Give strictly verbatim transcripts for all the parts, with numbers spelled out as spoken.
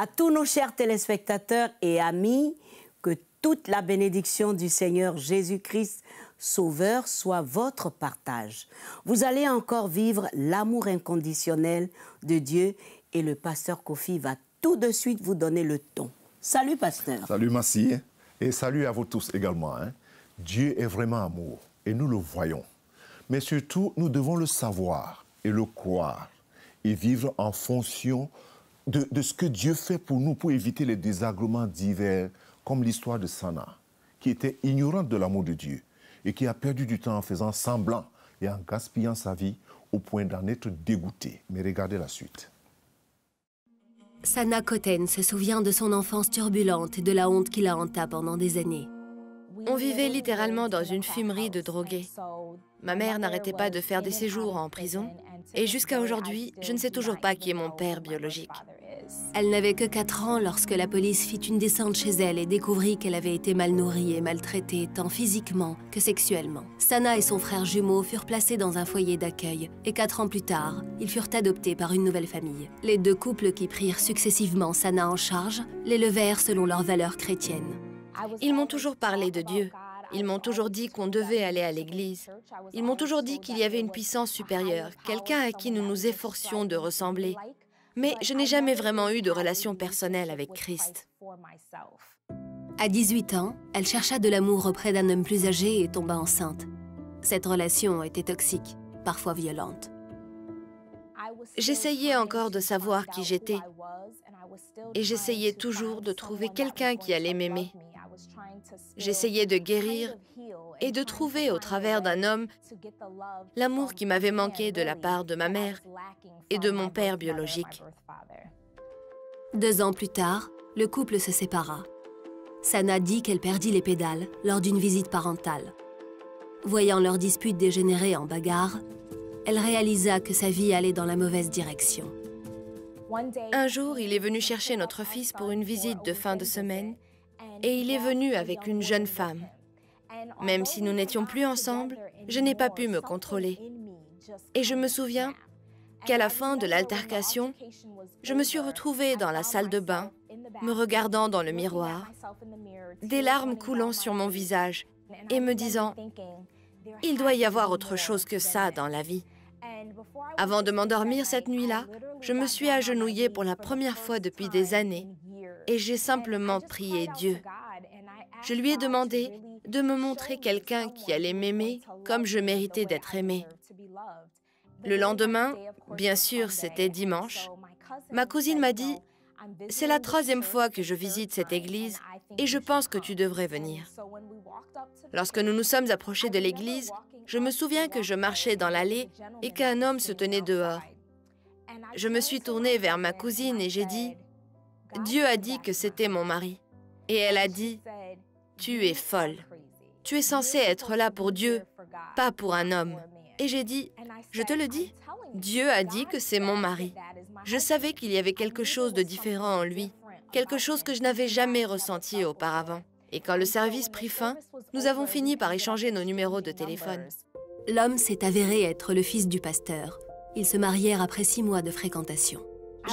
à tous nos chers téléspectateurs et amis, que toute la bénédiction du Seigneur Jésus-Christ, Sauveur, soit votre partage. Vous allez encore vivre l'amour inconditionnel de Dieu et le pasteur Kofi va tout de suite vous donner le ton. Salut pasteur. Salut Massi et salut à vous tous également. Hein. Dieu est vraiment amour et nous le voyons. Mais surtout, nous devons le savoir et le croire et vivre en fonction de, de ce que Dieu fait pour nous pour éviter les désagréments divers, comme l'histoire de Sanaa, qui était ignorante de l'amour de Dieu et qui a perdu du temps en faisant semblant et en gaspillant sa vie au point d'en être dégoûtée. Mais regardez la suite. Sanaa Cotten se souvient de son enfance turbulente et de la honte qui la hanta pendant des années. On vivait littéralement dans une fumerie de drogués. Ma mère n'arrêtait pas de faire des séjours en prison. Et jusqu'à aujourd'hui, je ne sais toujours pas qui est mon père biologique. Elle n'avait que quatre ans lorsque la police fit une descente chez elle et découvrit qu'elle avait été mal nourrie et maltraitée, tant physiquement que sexuellement. Sanaa et son frère jumeau furent placés dans un foyer d'accueil. Et quatre ans plus tard, ils furent adoptés par une nouvelle famille. Les deux couples qui prirent successivement Sanaa en charge l'élevèrent selon leurs valeurs chrétiennes. Ils m'ont toujours parlé de Dieu. Ils m'ont toujours dit qu'on devait aller à l'église. Ils m'ont toujours dit qu'il y avait une puissance supérieure, quelqu'un à qui nous nous efforcions de ressembler. Mais je n'ai jamais vraiment eu de relation personnelle avec Christ. À dix-huit ans, elle chercha de l'amour auprès d'un homme plus âgé et tomba enceinte. Cette relation était toxique, parfois violente. J'essayais encore de savoir qui j'étais. Et j'essayais toujours de trouver quelqu'un qui allait m'aimer. J'essayais de guérir et de trouver au travers d'un homme l'amour qui m'avait manqué de la part de ma mère et de mon père biologique. Deux ans plus tard, le couple se sépara. Sanaa dit qu'elle perdit les pédales lors d'une visite parentale. Voyant leur dispute dégénérer en bagarre, elle réalisa que sa vie allait dans la mauvaise direction. Un jour, il est venu chercher notre fils pour une visite de fin de semaine. Et il est venu avec une jeune femme. Même si nous n'étions plus ensemble, je n'ai pas pu me contrôler. Et je me souviens qu'à la fin de l'altercation, je me suis retrouvée dans la salle de bain, me regardant dans le miroir, des larmes coulant sur mon visage et me disant « Il doit y avoir autre chose que ça dans la vie ». Avant de m'endormir cette nuit-là, je me suis agenouillée pour la première fois depuis des années et j'ai simplement prié Dieu. Je lui ai demandé de me montrer quelqu'un qui allait m'aimer comme je méritais d'être aimée. Le lendemain, bien sûr, c'était dimanche, ma cousine m'a dit « C'est la troisième fois que je visite cette église et je pense que tu devrais venir. » Lorsque nous nous sommes approchés de l'église, je me souviens que je marchais dans l'allée et qu'un homme se tenait dehors. Je me suis tournée vers ma cousine et j'ai dit « Dieu a dit que c'était mon mari. » Et elle a dit « Tu es folle. Tu es censée être là pour Dieu, pas pour un homme. » Et j'ai dit « Je te le dis, Dieu a dit que c'est mon mari. » Je savais qu'il y avait quelque chose de différent en lui, quelque chose que je n'avais jamais ressenti auparavant. Et quand le service prit fin, nous avons fini par échanger nos numéros de téléphone. L'homme s'est avéré être le fils du pasteur. Ils se marièrent après six mois de fréquentation.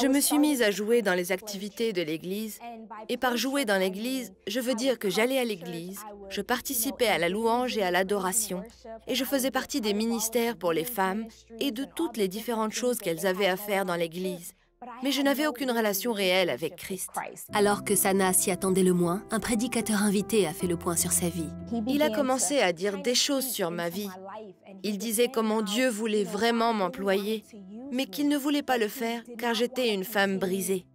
Je me suis mise à jouer dans les activités de l'église. Et par jouer dans l'église, je veux dire que j'allais à l'église, je participais à la louange et à l'adoration. Et je faisais partie des ministères pour les femmes et de toutes les différentes choses qu'elles avaient à faire dans l'église. Mais je n'avais aucune relation réelle avec Christ. Alors que Sanaa s'y attendait le moins, un prédicateur invité a fait le point sur sa vie. Il a commencé à dire des choses sur ma vie. Il disait comment Dieu voulait vraiment m'employer, mais qu'il ne voulait pas le faire car j'étais une femme brisée.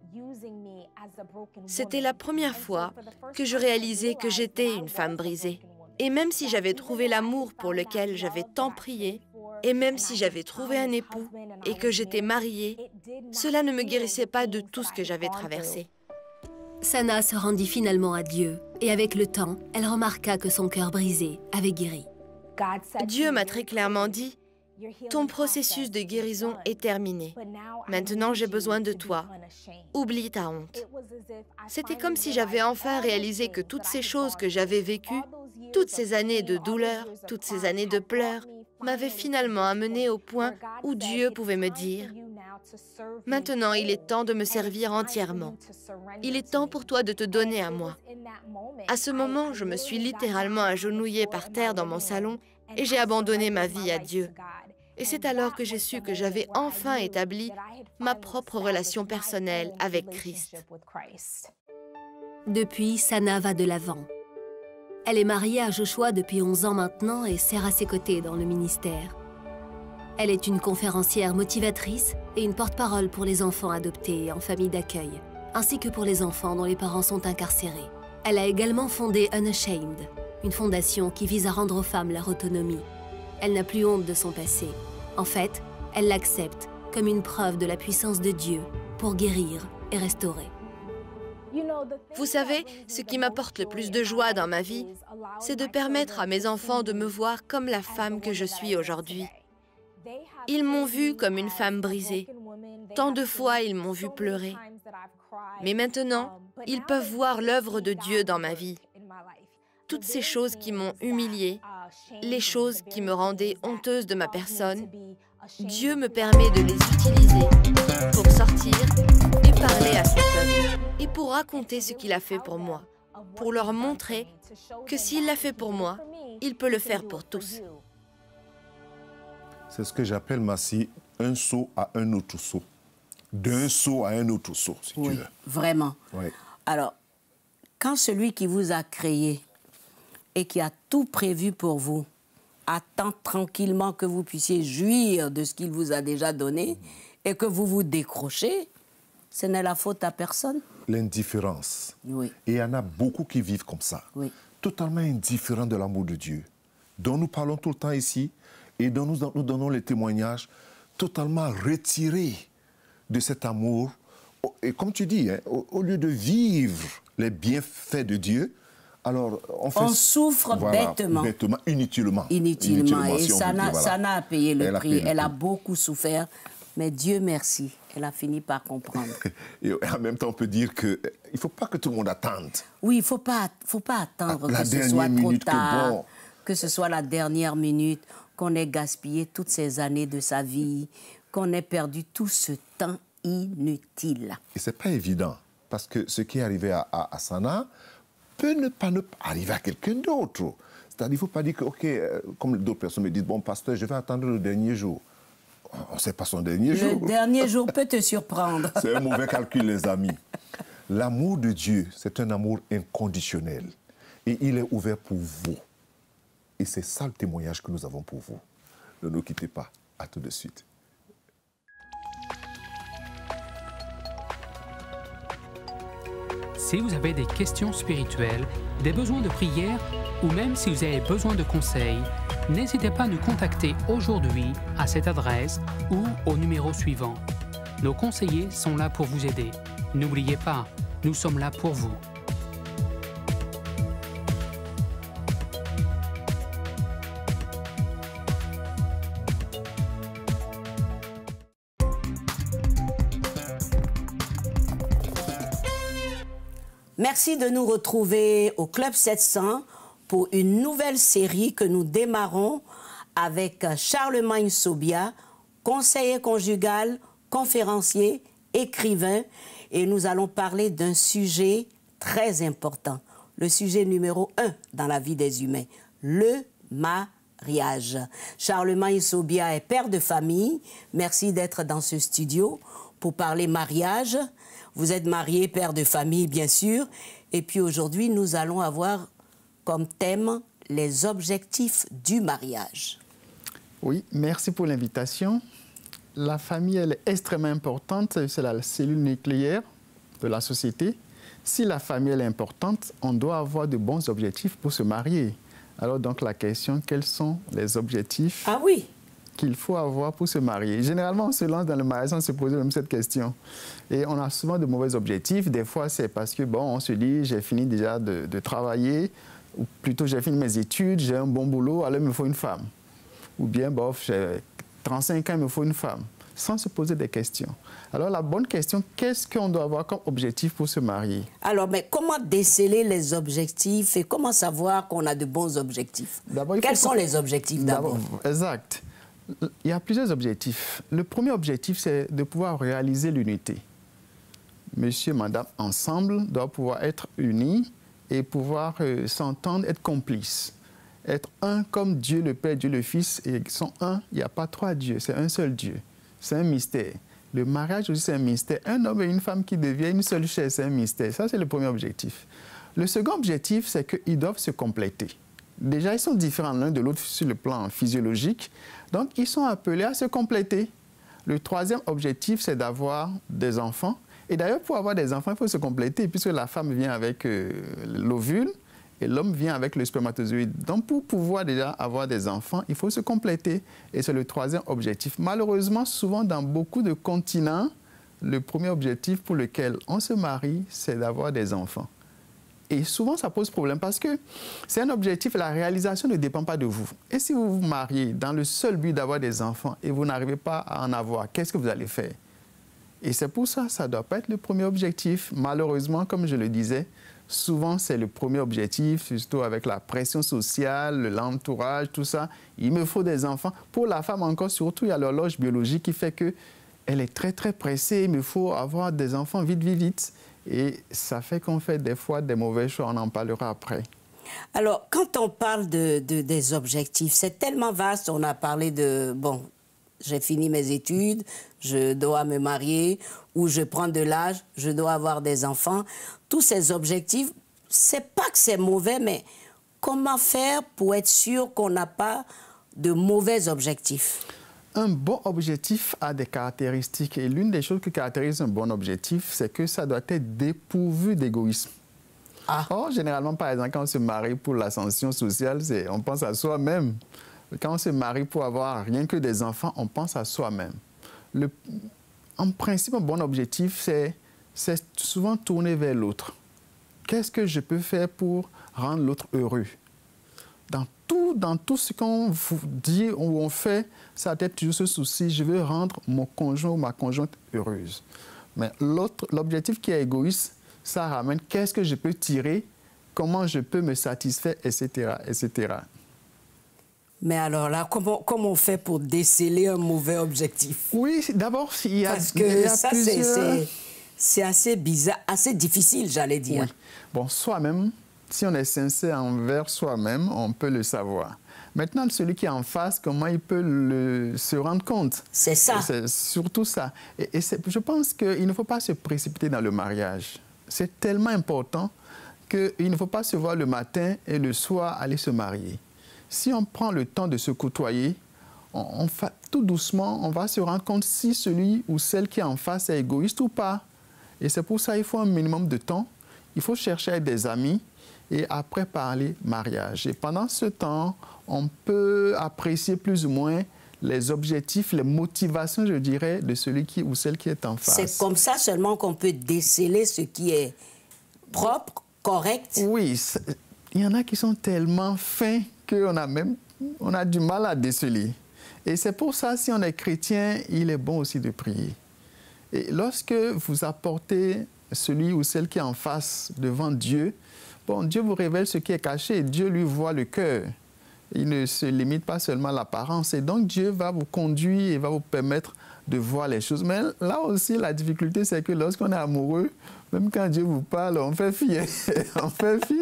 C'était la première fois que je réalisais que j'étais une femme brisée. Et même si j'avais trouvé l'amour pour lequel j'avais tant prié, et même si j'avais trouvé un époux et que j'étais mariée, cela ne me guérissait pas de tout ce que j'avais traversé. Sanaa se rendit finalement à Dieu et avec le temps, elle remarqua que son cœur brisé avait guéri. Dieu m'a très clairement dit, « Ton processus de guérison est terminé. Maintenant, j'ai besoin de toi. Oublie ta honte. » C'était comme si j'avais enfin réalisé que toutes ces choses que j'avais vécues, toutes ces années de douleur, toutes ces années de pleurs, m'avait finalement amené au point où Dieu pouvait me dire Maintenant, il est temps de me servir entièrement. Il est temps pour toi de te donner à moi. À ce moment, je me suis littéralement agenouillée par terre dans mon salon et j'ai abandonné ma vie à Dieu. Et c'est alors que j'ai su que j'avais enfin établi ma propre relation personnelle avec Christ. Depuis, Sanaa va de l'avant. Elle est mariée à Joshua depuis onze ans maintenant et sert à ses côtés dans le ministère. Elle est une conférencière motivatrice et une porte-parole pour les enfants adoptés et en famille d'accueil, ainsi que pour les enfants dont les parents sont incarcérés. Elle a également fondé Unashamed, une fondation qui vise à rendre aux femmes leur autonomie. Elle n'a plus honte de son passé. En fait, elle l'accepte comme une preuve de la puissance de Dieu pour guérir et restaurer. Vous savez, ce qui m'apporte le plus de joie dans ma vie, c'est de permettre à mes enfants de me voir comme la femme que je suis aujourd'hui. Ils m'ont vue comme une femme brisée. Tant de fois, ils m'ont vue pleurer. Mais maintenant, ils peuvent voir l'œuvre de Dieu dans ma vie. Toutes ces choses qui m'ont humiliée, les choses qui me rendaient honteuse de ma personne, Dieu me permet de les utiliser pour sortir et parler à son peuple et pour raconter ce qu'il a fait pour moi, pour leur montrer que s'il l'a fait pour moi, il peut le faire pour tous. C'est ce que j'appelle, Massi, un saut à un autre saut. D'un saut à un autre saut, si oui, tu veux. Vraiment. Oui. Alors, quand celui qui vous a créé et qui a tout prévu pour vous attend tranquillement que vous puissiez jouir de ce qu'il vous a déjà donné et que vous vous décrochez, ce n'est la faute à personne. L'indifférence. Oui. Et il y en a beaucoup qui vivent comme ça. Oui. Totalement indifférents de l'amour de Dieu, dont nous parlons tout le temps ici et dont nous, nous donnons les témoignages, totalement retirés de cet amour. Et comme tu dis, hein, au, au lieu de vivre les bienfaits de Dieu, alors, on, fait, on souffre voilà, bêtement. bêtement, inutilement. Inutilement. inutilement et si Sanaa voilà. a payé le elle prix. A payé elle a beaucoup souffert. Mais Dieu merci, elle a fini par comprendre. Et en même temps, on peut dire qu'il ne faut pas que tout le monde attende. Oui, il ne faut pas, faut pas attendre à, que ce soit trop tard, que, bon. que ce soit la dernière minute, qu'on ait gaspillé toutes ces années de sa vie, qu'on ait perdu tout ce temps inutile. Et ce n'est pas évident, parce que ce qui est arrivé à, à, à Sanaa, peut ne pas, ne pas arriver à quelqu'un d'autre. C'est-à-dire, il ne faut pas dire que, OK, euh, comme d'autres personnes me disent, bon, pasteur, je vais attendre le dernier jour. On ne sait pas son dernier le jour. Le dernier jour peut te surprendre. C'est un mauvais calcul, les amis. L'amour de Dieu, c'est un amour inconditionnel. Et il est ouvert pour vous. Et c'est ça le témoignage que nous avons pour vous. Ne nous quittez pas. À tout de suite. Si vous avez des questions spirituelles, des besoins de prière ou même si vous avez besoin de conseils, n'hésitez pas à nous contacter aujourd'hui à cette adresse ou au numéro suivant. Nos conseillers sont là pour vous aider. N'oubliez pas, nous sommes là pour vous. Merci de nous retrouver au Club sept cents pour une nouvelle série que nous démarrons avec Charlemagne Sobia, conseiller conjugal, conférencier, écrivain. Et nous allons parler d'un sujet très important, le sujet numéro un dans la vie des humains, le mariage. Charlemagne Sobia est père de famille. Merci d'être dans ce studio pour parler mariage. Vous êtes marié, père de famille, bien sûr. Et puis aujourd'hui, nous allons avoir comme thème les objectifs du mariage. Oui, merci pour l'invitation. La famille, elle est extrêmement importante. C'est la cellule nucléaire de la société. Si la famille elle est importante, on doit avoir de bons objectifs pour se marier. Alors donc la question, quels sont les objectifs Ah oui qu'il faut avoir pour se marier. Généralement, on se lance dans le mariage, on se pose même cette question. Et on a souvent de mauvais objectifs. Des fois, c'est parce que, bon, on se dit, j'ai fini déjà de, de travailler, ou plutôt, j'ai fini mes études, j'ai un bon boulot, alors il me faut une femme. Ou bien, bof, j'ai trente-cinq ans, il me faut une femme. Sans se poser des questions. Alors, la bonne question, qu'est-ce qu'on doit avoir comme objectif pour se marier? Alors, mais comment déceler les objectifs et comment savoir qu'on a de bons objectifs? Quels sont les objectifs d'abord? Exact. Il y a plusieurs objectifs. Le premier objectif, c'est de pouvoir réaliser l'unité. Monsieur, madame, ensemble, doivent pouvoir être unis et pouvoir euh, s'entendre, être complices. Être un comme Dieu, le Père, Dieu, le Fils, et ils sont un, il n'y a pas trois dieux, c'est un seul Dieu. C'est un mystère. Le mariage aussi, c'est un mystère. Un homme et une femme qui deviennent une seule chair, c'est un mystère. Ça, c'est le premier objectif. Le second objectif, c'est qu'ils doivent se compléter. Déjà, ils sont différents l'un de l'autre sur le plan physiologique. Donc, ils sont appelés à se compléter. Le troisième objectif, c'est d'avoir des enfants. Et d'ailleurs, pour avoir des enfants, il faut se compléter, puisque la femme vient avec euh, l'ovule et l'homme vient avec le spermatozoïde. Donc, pour pouvoir déjà avoir des enfants, il faut se compléter. Et c'est le troisième objectif. Malheureusement, souvent, dans beaucoup de continents, le premier objectif pour lequel on se marie, c'est d'avoir des enfants. Et souvent, ça pose problème parce que c'est un objectif, la réalisation ne dépend pas de vous. Et si vous vous mariez dans le seul but d'avoir des enfants et vous n'arrivez pas à en avoir, qu'est-ce que vous allez faire? Et c'est pour ça, ça ne doit pas être le premier objectif. Malheureusement, comme je le disais, souvent c'est le premier objectif, surtout avec la pression sociale, l'entourage, tout ça. Il me faut des enfants. Pour la femme encore, surtout, il y a l'horloge biologique qui fait qu'elle est très, très pressée. Il me faut avoir des enfants vite, vite, vite. Et ça fait qu'on fait des fois des mauvais choix, on en parlera après. Alors, quand on parle de, de, des objectifs, c'est tellement vaste, on a parlé de, bon, j'ai fini mes études, je dois me marier, ou je prends de l'âge, je dois avoir des enfants. Tous ces objectifs, c'est pas que c'est mauvais, mais comment faire pour être sûr qu'on n'a pas de mauvais objectifs ? Un bon objectif a des caractéristiques et l'une des choses qui caractérise un bon objectif, c'est que ça doit être dépourvu d'égoïsme. Ah. Or, généralement, par exemple, quand on se marie pour l'ascension sociale, on pense à soi-même. Quand on se marie pour avoir rien que des enfants, on pense à soi-même. En principe, un bon objectif, c'est souvent tourner vers l'autre. Qu'est-ce que je peux faire pour rendre l'autre heureux? Dans tout, dans tout ce qu'on dit ou on fait, ça doit être toujours ce souci, je veux rendre mon conjoint ou ma conjointe heureuse. Mais l'autre, l'objectif qui est égoïste, ça ramène qu'est-ce que je peux tirer, comment je peux me satisfaire, et cetera, et cetera. Mais alors là, comment, comment on fait pour déceler un mauvais objectif? Oui, d'abord, il y a, parce que il y a ça, plusieurs... c'est assez bizarre, assez difficile, j'allais dire. Oui. Bon, soi-même... Si on est sincère envers soi-même, on peut le savoir. Maintenant, celui qui est en face, comment il peut le, se rendre compte? C'est ça. C'est surtout ça. Et, et je pense qu'il ne faut pas se précipiter dans le mariage. C'est tellement important qu'il ne faut pas se voir le matin et le soir aller se marier. Si on prend le temps de se côtoyer, on, on fa... tout doucement, on va se rendre compte si celui ou celle qui est en face est égoïste ou pas. Et c'est pour ça qu'il faut un minimum de temps. Il faut chercher des amis. Et après parler mariage. Et pendant ce temps, on peut apprécier plus ou moins les objectifs, les motivations, je dirais, de celui qui ou celle qui est en face. C'est comme ça seulement qu'on peut déceler ce qui est propre, correct. Oui, il y en a qui sont tellement fins qu'on a même on a du mal à déceler. Et c'est pour ça, si on est chrétien, il est bon aussi de prier. Et lorsque vous apportez celui ou celle qui est en face devant Dieu, bon, Dieu vous révèle ce qui est caché. Dieu lui voit le cœur. Il ne se limite pas seulement à l'apparence. Et donc, Dieu va vous conduire et va vous permettre de voir les choses. Mais là aussi, la difficulté, c'est que lorsqu'on est amoureux, même quand Dieu vous parle, on fait fi. on fait fi.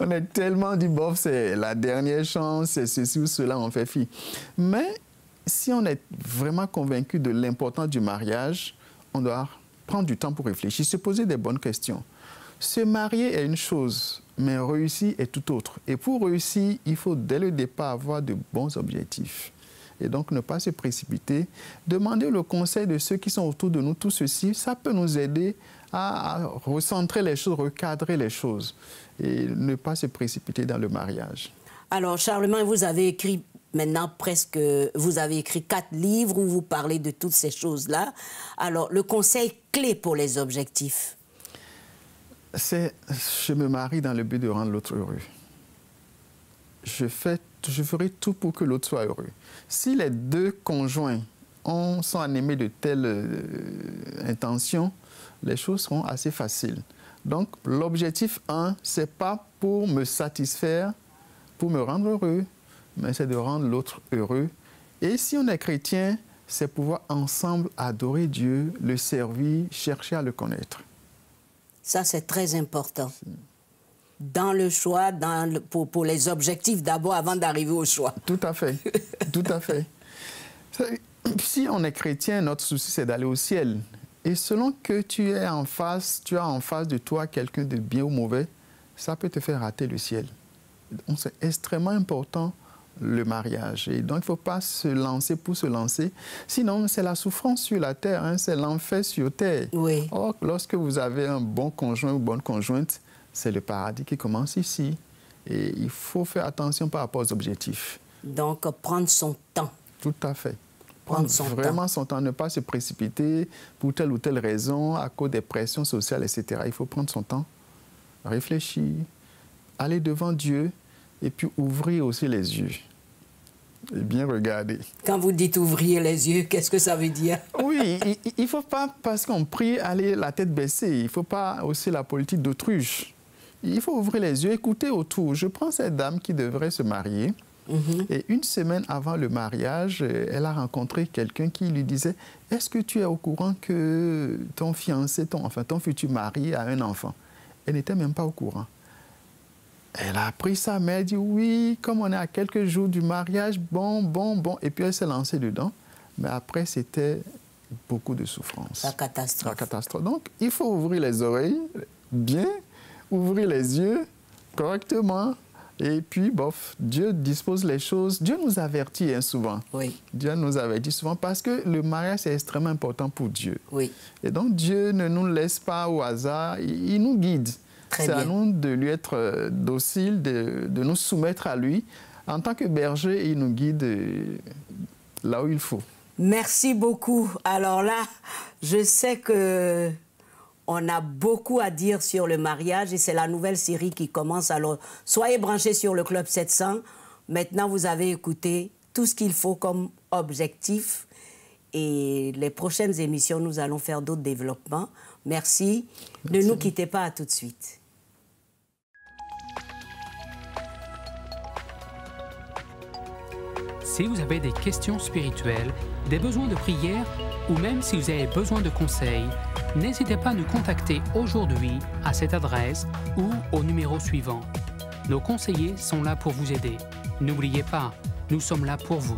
On est tellement dit, bof, c'est la dernière chance, c'est ceci ou cela, on fait fi. Mais si on est vraiment convaincu de l'importance du mariage, on doit prendre du temps pour réfléchir, se poser des bonnes questions. Se marier est une chose, mais réussir est tout autre. Et pour réussir, il faut dès le départ avoir de bons objectifs. Et donc ne pas se précipiter. Demander le conseil de ceux qui sont autour de nous, tout ceci, ça peut nous aider à recentrer les choses, recadrer les choses. Et ne pas se précipiter dans le mariage. Alors Charlemagne, vous avez écrit maintenant presque, vous avez écrit quatre livres où vous parlez de toutes ces choses-là. Alors le conseil clé pour les objectifs? C'est je me marie dans le but de rendre l'autre heureux. Je, fais, je ferai tout pour que l'autre soit heureux. Si les deux conjoints ont, sont animés de telles euh, intentions, les choses seront assez faciles. Donc l'objectif un, ce n'est pas pour me satisfaire, pour me rendre heureux, mais c'est de rendre l'autre heureux. Et si on est chrétien, c'est pouvoir ensemble adorer Dieu, le servir, chercher à le connaître. Ça, c'est très important. Dans le choix, dans le, pour, pour les objectifs d'abord, avant d'arriver au choix. Tout à fait, tout à fait. Si on est chrétien, notre souci, c'est d'aller au ciel. Et selon que tu es en face, tu as en face de toi quelqu'un de bien ou mauvais, ça peut te faire rater le ciel. Donc, c'est extrêmement important, le mariage. Et donc, il ne faut pas se lancer pour se lancer. Sinon, c'est la souffrance sur la terre, hein, c'est l'enfer sur terre. Oui. Or, lorsque vous avez un bon conjoint ou bonne conjointe, c'est le paradis qui commence ici. Et il faut faire attention par rapport aux objectifs. Donc, prendre son temps. Tout à fait. Prendre son vraiment temps. son temps, ne pas se précipiter pour telle ou telle raison, à cause des pressions sociales, et cetera. Il faut prendre son temps, réfléchir, aller devant Dieu et puis ouvrir aussi les yeux. Et bien regarder. Quand vous dites ouvrir les yeux, qu'est-ce que ça veut dire? Oui, il ne faut pas, parce qu'on prie, aller la tête baissée. Il ne faut pas aussi la politique d'autruche. Il faut ouvrir les yeux, écouter autour. Je prends cette dame qui devrait se marier. Mm-hmm. Et une semaine avant le mariage, elle a rencontré quelqu'un qui lui disait « Est-ce que tu es au courant que ton fiancé, ton, enfin ton futur mari a un enfant ?» Elle n'était même pas au courant. Elle a appris ça, mais elle dit « Oui, comme on est à quelques jours du mariage, bon, bon, bon. » Et puis elle s'est lancée dedans. Mais après, c'était beaucoup de souffrance. La catastrophe. La catastrophe. Donc, il faut ouvrir les oreilles bien, ouvrir les yeux correctement. Et puis, bof, Dieu dispose les choses. Dieu nous avertit hein, souvent. Oui. Dieu nous avertit souvent parce que le mariage, c'est extrêmement important pour Dieu. Oui. Et donc, Dieu ne nous laisse pas au hasard. Il nous guide. C'est à nous de lui être docile, de, de nous soumettre à lui. En tant que berger, il nous guide là où il faut. Merci beaucoup. Alors là, je sais que... on a beaucoup à dire sur le mariage et c'est la nouvelle série qui commence. Alors, soyez branchés sur le Club sept cents. Maintenant, vous avez écouté tout ce qu'il faut comme objectif. Et les prochaines émissions, nous allons faire d'autres développements. Merci. Merci. Ne nous quittez pas, à tout de suite. Si vous avez des questions spirituelles, des besoins de prière ou même si vous avez besoin de conseils, n'hésitez pas à nous contacter aujourd'hui à cette adresse ou au numéro suivant. Nos conseillers sont là pour vous aider. N'oubliez pas, nous sommes là pour vous.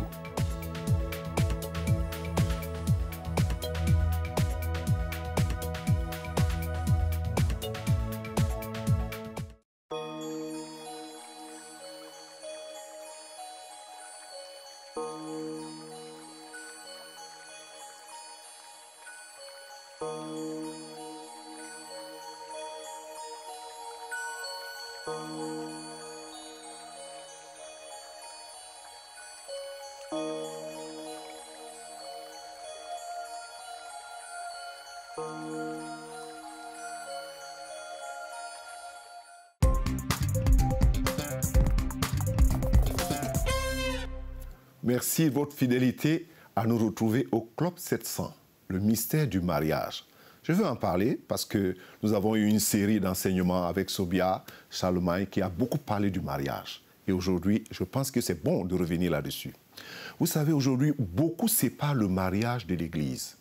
Merci de votre fidélité à nous retrouver au Club sept cents, le mystère du mariage. Je veux en parler parce que nous avons eu une série d'enseignements avec Sobia, Charlemagne, qui a beaucoup parlé du mariage. Et aujourd'hui, je pense que c'est bon de revenir là-dessus. Vous savez, aujourd'hui, beaucoup séparent le mariage de l'Église,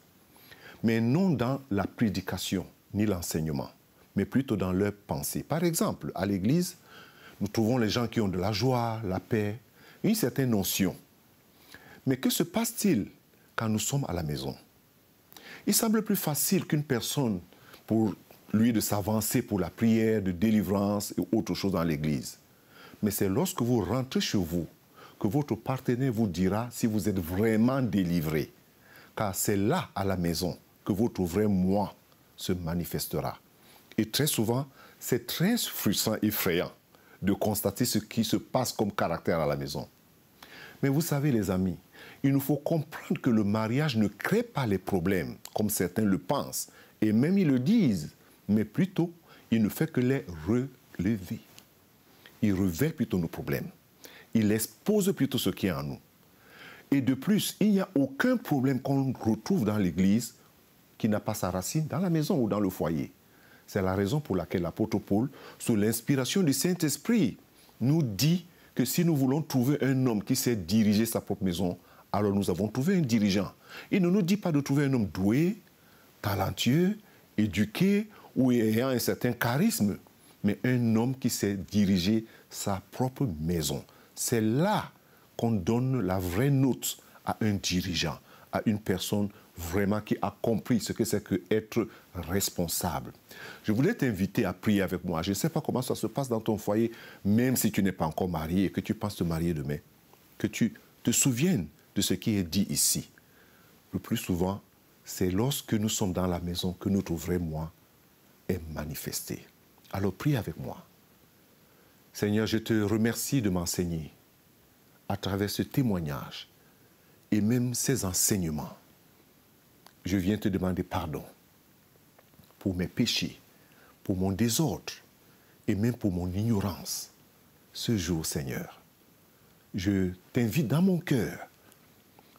mais non dans la prédication ni l'enseignement, mais plutôt dans leur pensée. Par exemple, à l'Église, nous trouvons les gens qui ont de la joie, la paix, une certaine notion. Mais que se passe-t-il quand nous sommes à la maison? Il semble plus facile qu'une personne, pour lui, de s'avancer pour la prière, de délivrance et autre chose dans l'église. Mais c'est lorsque vous rentrez chez vous que votre partenaire vous dira si vous êtes vraiment délivré. Car c'est là, à la maison, que votre vrai moi se manifestera. Et très souvent, c'est très frustrant et effrayant de constater ce qui se passe comme caractère à la maison. Mais vous savez, les amis, il nous faut comprendre que le mariage ne crée pas les problèmes, comme certains le pensent, et même ils le disent, mais plutôt, il ne fait que les relever. Il revêt plutôt nos problèmes. Il expose plutôt ce qui est en nous. Et de plus, il n'y a aucun problème qu'on retrouve dans l'Église qui n'a pas sa racine dans la maison ou dans le foyer. C'est la raison pour laquelle l'apôtre Paul, sous l'inspiration du Saint-Esprit, nous dit que si nous voulons trouver un homme qui sait diriger sa propre maison, alors nous avons trouvé un dirigeant. Il ne nous dit pas de trouver un homme doué, talentueux, éduqué ou ayant un certain charisme, mais un homme qui sait diriger sa propre maison. C'est là qu'on donne la vraie note à un dirigeant, à une personne vraiment qui a compris ce que c'est que être responsable. Je voulais t'inviter à prier avec moi. Je ne sais pas comment ça se passe dans ton foyer, même si tu n'es pas encore marié et que tu penses te marier demain, que tu te souviennes de ce qui est dit ici. Le plus souvent, c'est lorsque nous sommes dans la maison que notre vrai moi est manifesté. Alors prie avec moi. Seigneur, je te remercie de m'enseigner à travers ce témoignage et même ces enseignements. Je viens te demander pardon pour mes péchés, pour mon désordre et même pour mon ignorance. Ce jour, Seigneur, je t'invite dans mon cœur,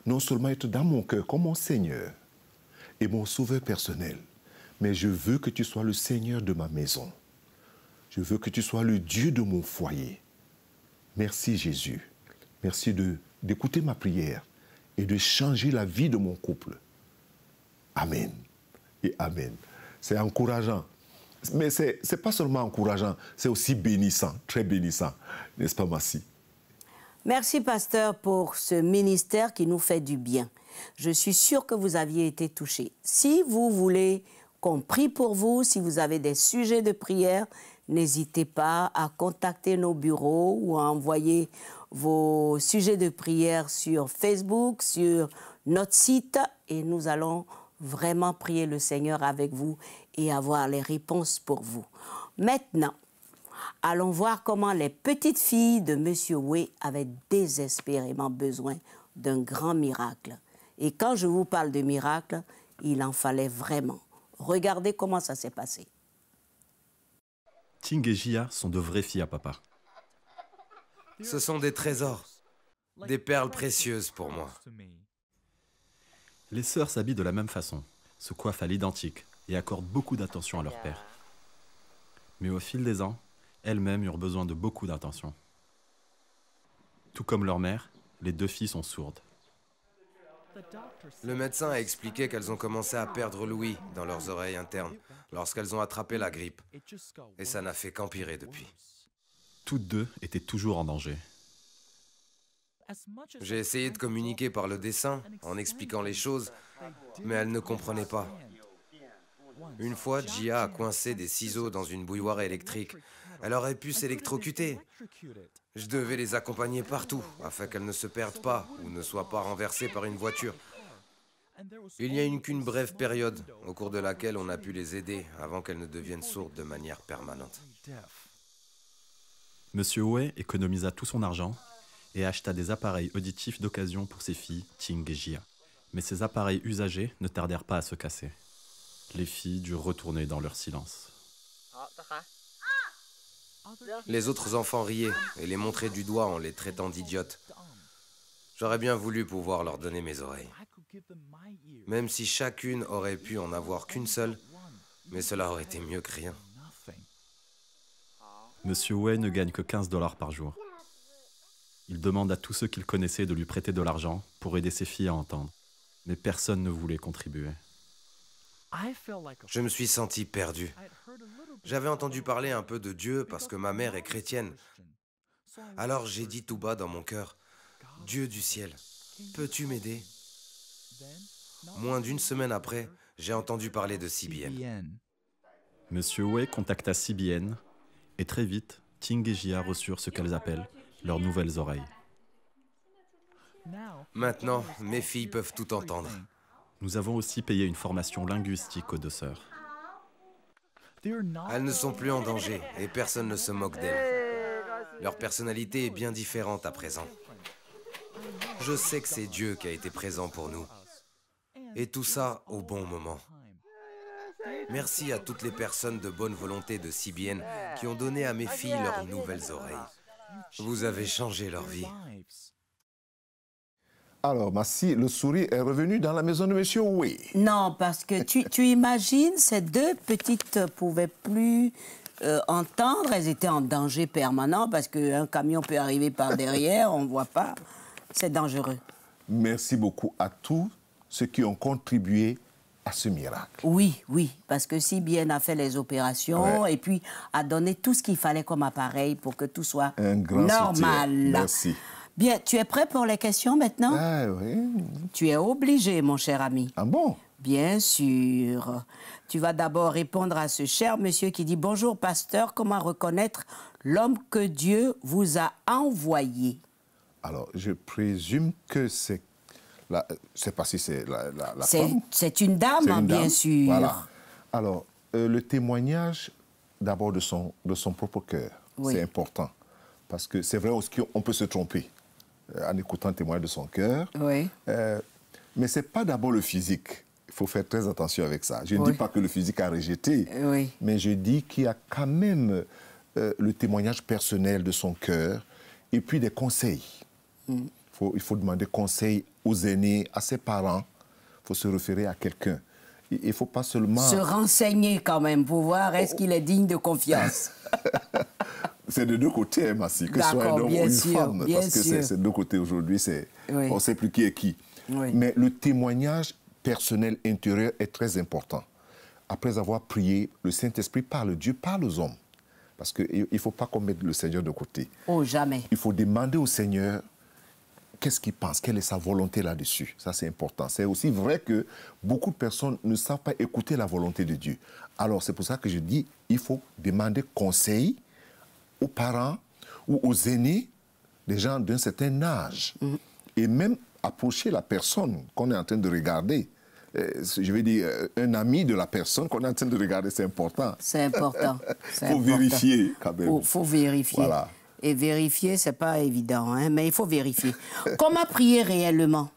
non seulement être dans mon cœur comme mon Seigneur et mon Sauveur personnel, mais je veux que tu sois le Seigneur de ma maison. Je veux que tu sois le Dieu de mon foyer. Merci Jésus. Merci de, d'écouter ma prière et de changer la vie de mon couple. Amen et amen. C'est encourageant. Mais ce n'est pas seulement encourageant, c'est aussi bénissant, très bénissant. N'est-ce pas, Massi? Merci, pasteur, pour ce ministère qui nous fait du bien. Je suis sûre que vous aviez été touchés. Si vous voulez qu'on prie pour vous, si vous avez des sujets de prière, n'hésitez pas à contacter nos bureaux ou à envoyer vos sujets de prière sur Facebook, sur notre site, et nous allons vraiment prier le Seigneur avec vous et avoir les réponses pour vous. Maintenant, allons voir comment les petites filles de Monsieur Wei avaient désespérément besoin d'un grand miracle. Et quand je vous parle de miracle, il en fallait vraiment. Regardez comment ça s'est passé. Ting et Jia sont de vraies filles à papa. Ce sont des trésors, des perles précieuses pour moi. Les sœurs s'habillent de la même façon, se coiffent à l'identique et accordent beaucoup d'attention à leur père. Mais au fil des ans, elles-mêmes eurent besoin de beaucoup d'attention. Tout comme leur mère, les deux filles sont sourdes. Le médecin a expliqué qu'elles ont commencé à perdre l'ouïe dans leurs oreilles internes lorsqu'elles ont attrapé la grippe. Et ça n'a fait qu'empirer depuis. Toutes deux étaient toujours en danger. J'ai essayé de communiquer par le dessin, en expliquant les choses, mais elles ne comprenaient pas. Une fois, Jia a coincé des ciseaux dans une bouilloire électrique. Elle aurait pu s'électrocuter. Je devais les accompagner partout, afin qu'elles ne se perdent pas ou ne soient pas renversées par une voiture. Il n'y a eu qu'une brève période, au cours de laquelle on a pu les aider, avant qu'elles ne deviennent sourdes de manière permanente. Monsieur Wei économisa tout son argent et acheta des appareils auditifs d'occasion pour ses filles, Ting et Jia. Mais ces appareils usagés ne tardèrent pas à se casser. Les filles durent retourner dans leur silence. Les autres enfants riaient et les montraient du doigt en les traitant d'idiotes. J'aurais bien voulu pouvoir leur donner mes oreilles. Même si chacune aurait pu en avoir qu'une seule, mais cela aurait été mieux que rien. Monsieur Wei ne gagne que quinze dollars par jour. Il demande à tous ceux qu'il connaissait de lui prêter de l'argent pour aider ses filles à entendre. Mais personne ne voulait contribuer. Je me suis senti perdu. J'avais entendu parler un peu de Dieu parce que ma mère est chrétienne. Alors j'ai dit tout bas dans mon cœur, « Dieu du ciel, peux-tu m'aider ?» Moins d'une semaine après, j'ai entendu parler de C B N. Monsieur Wei contacta C B N et très vite, Ting et Jia reçurent ce qu'elles appellent leurs nouvelles oreilles. Maintenant, mes filles peuvent tout entendre. Nous avons aussi payé une formation linguistique aux deux sœurs. Elles ne sont plus en danger et personne ne se moque d'elles. Leur personnalité est bien différente à présent. Je sais que c'est Dieu qui a été présent pour nous. Et tout ça au bon moment. Merci à toutes les personnes de bonne volonté de C B N qui ont donné à mes filles leurs nouvelles oreilles. Vous avez changé leur vie. Alors, Massi, le sourire est revenu dans la maison de Monsieur Wei. Non, parce que tu, tu imagines, ces deux petites ne pouvaient plus euh, entendre. Elles étaient en danger permanent parce qu'un camion peut arriver par derrière, on ne voit pas. C'est dangereux. merci beaucoup à tous ceux qui ont contribué à ce miracle. Oui, oui, parce que C B N a fait les opérations, ouais, et puis a donné tout ce qu'il fallait comme appareil pour que tout soit un grand normal. Soutien. Merci. Bien, tu es prêt pour les questions maintenant? Ah oui. Tu es obligé, mon cher ami. Ah bon? Bien sûr. Tu vas d'abord répondre à ce cher monsieur qui dit « Bonjour, pasteur, comment reconnaître l'homme que Dieu vous a envoyé ?» Alors, je présume que c'est... Je ne sais pas si c'est la, la, la femme. C'est une dame, une bien dame. sûr. Voilà. Alors, euh, le témoignage, d'abord, de son, de son propre cœur, oui, c'est important. Parce que c'est vrai, on peut se tromper euh, en écoutant le témoignage de son cœur. Oui. Euh, mais ce n'est pas d'abord le physique. Il faut faire très attention avec ça. Je ne oui. dis pas que le physique a rejeté, oui, mais je dis qu'il y a quand même euh, le témoignage personnel de son cœur et puis des conseils. Mm. Faut, il faut demander conseil aux aînés, à ses parents. Il faut se référer à quelqu'un. Il ne faut pas seulement... Se renseigner quand même pour voir est-ce oh. qu'il est digne de confiance. C'est de deux côtés, Massi, que ce soit un homme ou une sûr, femme. Parce sûr. que c'est de deux côtés aujourd'hui, oui. on ne sait plus qui est qui. Oui. Mais le témoignage personnel intérieur est très important. Après avoir prié, le Saint-Esprit parle, Dieu parle aux hommes. Parce qu'il ne faut pas qu'on mette le Seigneur de côté. Oh, jamais. Il faut demander au Seigneur... Qu'est-ce qu'il pense? Quelle est sa volonté là-dessus? Ça, c'est important. C'est aussi vrai que beaucoup de personnes ne savent pas écouter la volonté de Dieu. Alors, c'est pour ça que je dis, il faut demander conseil aux parents ou aux aînés, des gens d'un certain âge. Mm-hmm. Et même approcher la personne qu'on est en train de regarder. Euh, je vais dire, un ami de la personne qu'on est en train de regarder, c'est important. C'est important. Il faut vérifier quand même. Il faut vérifier. Voilà. Et vérifier, ce n'est pas évident, hein, mais il faut vérifier. Comment prier réellement?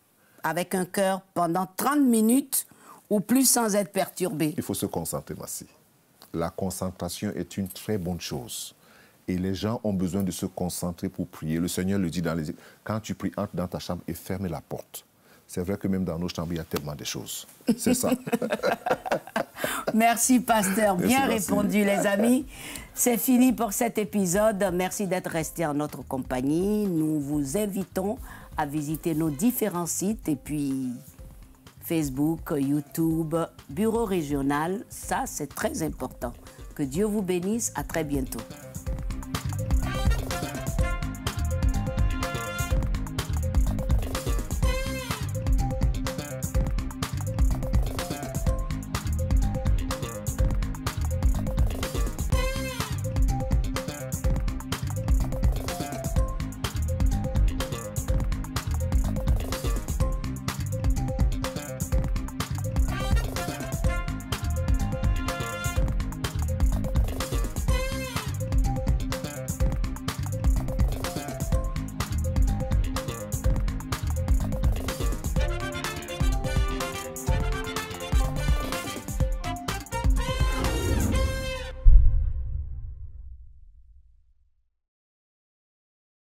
Avec un cœur pendant trente minutes ou plus sans être perturbé? Il faut se concentrer, Massi. La concentration est une très bonne chose. Et les gens ont besoin de se concentrer pour prier. Le Seigneur le dit dans les... Quand tu pries, entre dans ta chambre et ferme la porte. C'est vrai que même dans nos chambres, il y a tellement de choses. C'est ça. Merci, pasteur. Bien merci, répondu, merci. Les amis. C'est fini pour cet épisode. Merci d'être resté en notre compagnie. Nous vous invitons à visiter nos différents sites et puis Facebook, YouTube, Bureau Régional. Ça, c'est très important. Que Dieu vous bénisse. À très bientôt.